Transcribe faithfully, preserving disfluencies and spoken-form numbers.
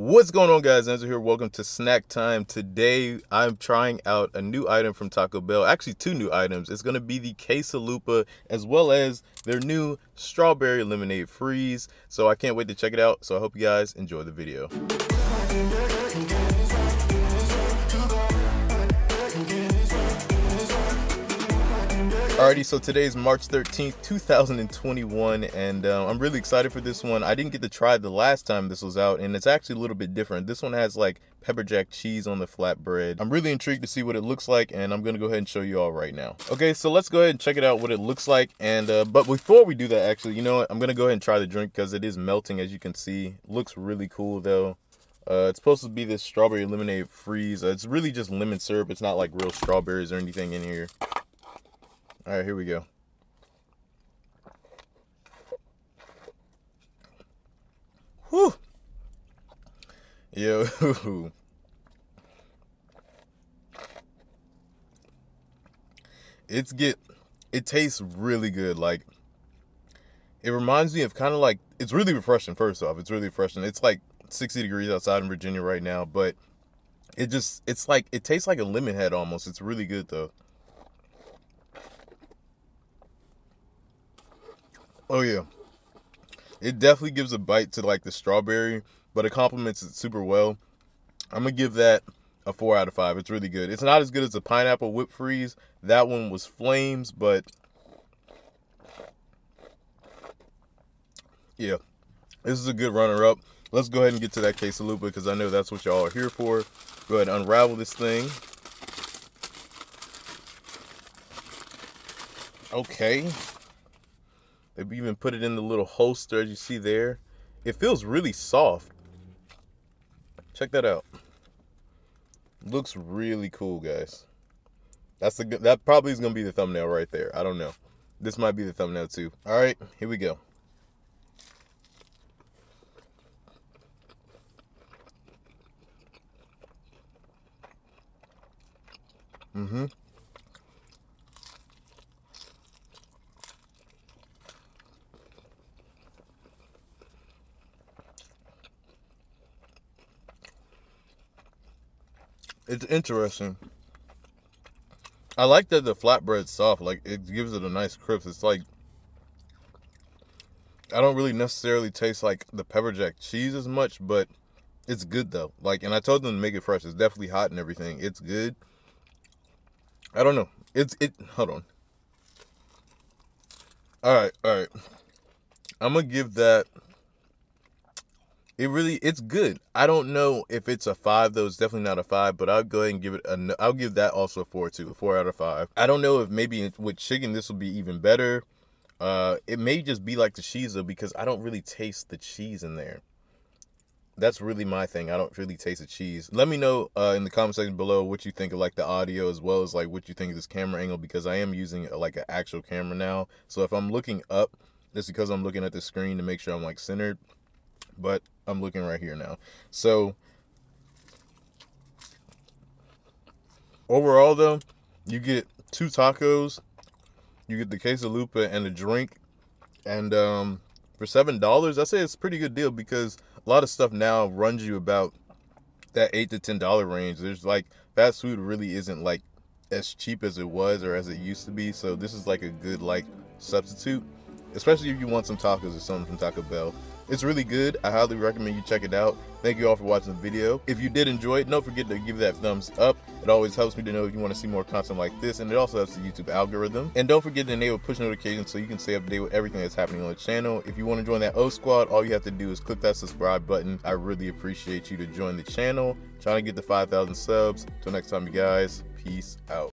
What's going on, guys? Angelo here. Welcome to Snack Time. Today I'm trying out a new item from Taco Bell. Actually, two new items. It's going to be the Quesalupa as well as their new Strawberry Lemonade Freeze. So I can't wait to check it out. So I hope you guys enjoy the video. Alrighty, so today is March thirteenth, two thousand twenty-one, and uh, I'm really excited for this one. I didn't get to try it the last time this was out, and it's actually a little bit different. This one has like pepper jack cheese on the flatbread. I'm really intrigued to see what it looks like, and I'm gonna go ahead and show you all right now. Okay, so let's go ahead and check it out what it looks like, and uh, but before we do that, actually, you know what? I'm gonna go ahead and try the drink because it is melting, as you can see. Looks really cool though. Uh, it's supposed to be this strawberry lemonade freeze. Uh, it's really just lemon syrup. It's not like real strawberries or anything in here. All right, here we go. Whew. Yo. It's get, it tastes really good. Like, it reminds me of kind of like, it's really refreshing, first off. It's really refreshing. It's like sixty degrees outside in Virginia right now, but it just, it's like, it tastes like a lemon head almost. It's really good though. Oh yeah, it definitely gives a bite to like the strawberry, but it complements it super well. I'm gonna give that a four out of five. It's really good. It's not as good as the pineapple whipped freeze. That one was flames, but yeah, this is a good runner-up. Let's go ahead and get to that Quesalupa because I know that's what y'all are here for. Go ahead and unravel this thing. Okay. They've even put it in the little holster, as you see there. It feels really soft. Check that out. Looks really cool, guys. That's the that probably is gonna be the thumbnail right there. I don't know. This might be the thumbnail too. All right, here we go. Mm-hmm. It's interesting. I like that the flatbread's soft. Like, it gives it a nice crisp. It's like, I don't really necessarily taste like the pepper jack cheese as much, but it's good though. Like, and I told them to make it fresh. It's definitely hot and everything. It's good. I don't know. It's it. Hold on. All right, all right. I'm gonna give that. It really, it's good. I don't know if it's a five though. It's definitely not a five, but I'll go ahead and give it a, I'll give that also a four too, a four out of five. I don't know if maybe with chicken, this will be even better. Uh, it may just be like the cheese though, because I don't really taste the cheese in there. That's really my thing. I don't really taste the cheese. Let me know uh, in the comment section below what you think of like the audio as well as like what you think of this camera angle, because I am using like an actual camera now. So if I'm looking up, it's because I'm looking at the screen to make sure I'm like centered. But I'm looking right here now. So overall though, you get two tacos, you get the Quesalupa and a drink, and um, for seven dollars, I say it's a pretty good deal because a lot of stuff now runs you about that eight to ten dollar range. There's like, fast food really isn't like as cheap as it was or as it used to be. So this is like a good like substitute, especially if you want some tacos or something from Taco Bell. It's really good. I highly recommend you check it out. Thank you all for watching the video. If you did enjoy it, don't forget to give that thumbs up. It always helps me to know if you want to see more content like this, and it also helps the YouTube algorithm. And don't forget to enable push notifications so you can stay up to date with everything that's happening on the channel. If you want to join that O Squad, all you have to do is click that subscribe button. I really appreciate you to join the channel. I'm trying to get the five thousand subs. Till next time, you guys. Peace out.